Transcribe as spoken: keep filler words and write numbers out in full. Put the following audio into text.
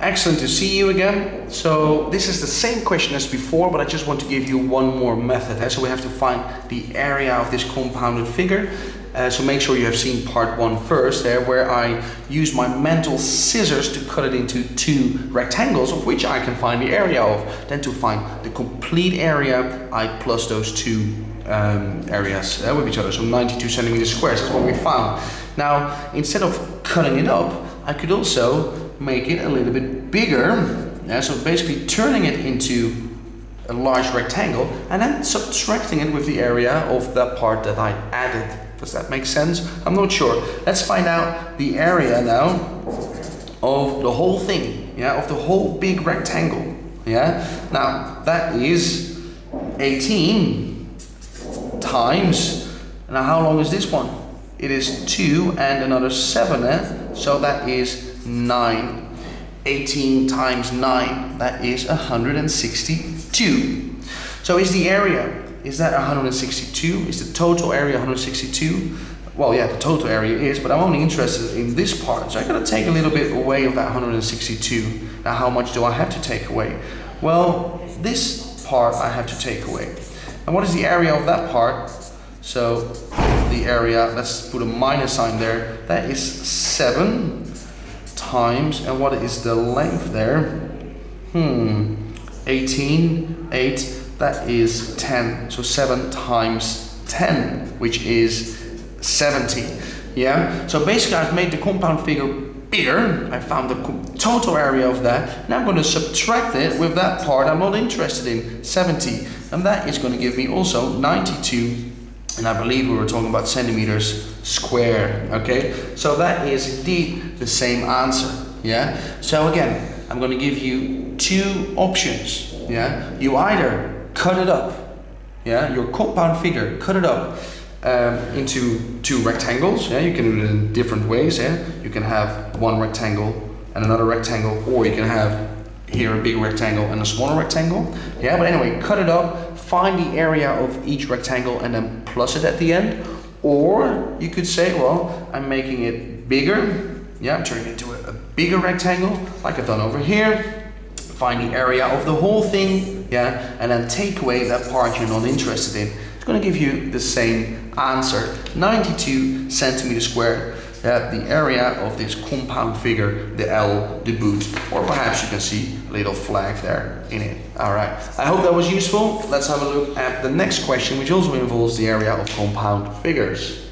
Excellent to see you again. So this is the same question as before, but I just want to give you one more method. Eh? So we have to find the area of this compounded figure. Uh, so make sure you have seen part one first there, where I use my mental scissors to cut it into two rectangles, of which I can find the area of. Then to find the complete area, I plus those two um, areas uh, with each other. So ninety-two centimeters squared, that's what we found. Now, instead of cutting it up, I could also make it a little bit bigger, yeah, so basically turning it into a large rectangle and then subtracting it with the area of that part that I added. Does that make sense? I'm not sure. Let's find out the area now of the whole thing, yeah, of the whole big rectangle. Yeah. Now that is eighteen times, now how long is this one? It is two and another seven, eh? So that is nine. eighteen times nine, that is one hundred sixty-two. So is the area, is that one hundred sixty-two? Is the total area one hundred sixty-two? Well, yeah, the total area is, but I'm only interested in this part. So I gotta take a little bit away of that one hundred sixty-two. Now, how much do I have to take away? Well, this part I have to take away. And what is the area of that part? So the area, let's put a minus sign there. That is seven. Times, and what is the length there? Hmm, eighteen, eight, that is ten. So seven times ten, which is seventy, yeah? So basically I've made the compound figure bigger. I found the total area of that. Now I'm gonna subtract it with that part I'm not interested in, seventy. And that is gonna give me also ninety-two, and I believe we were talking about centimeters square, okay? So that is indeed the same answer, yeah? So again, I'm gonna give you two options, yeah? You either cut it up, yeah? Your compound figure, cut it up um, into two rectangles, yeah? You can do it in different ways, yeah? You can have one rectangle and another rectangle, or you can have here a big rectangle and a smaller rectangle, yeah? But anyway, cut it up, find the area of each rectangle and then plus it at the end. Or you could say, well, I'm making it bigger. Yeah, I'm turning it into a, a bigger rectangle, like I've done over here. Find the area of the whole thing, yeah, and then take away that part you're not interested in. It's gonna give you the same answer. ninety-two centimeters squared, yeah, the area of this compound figure, the L, the boot, or perhaps you can see a little flag there in it. All right, I hope that was useful. Let's have a look at the next question, which also involves the area of compound figures.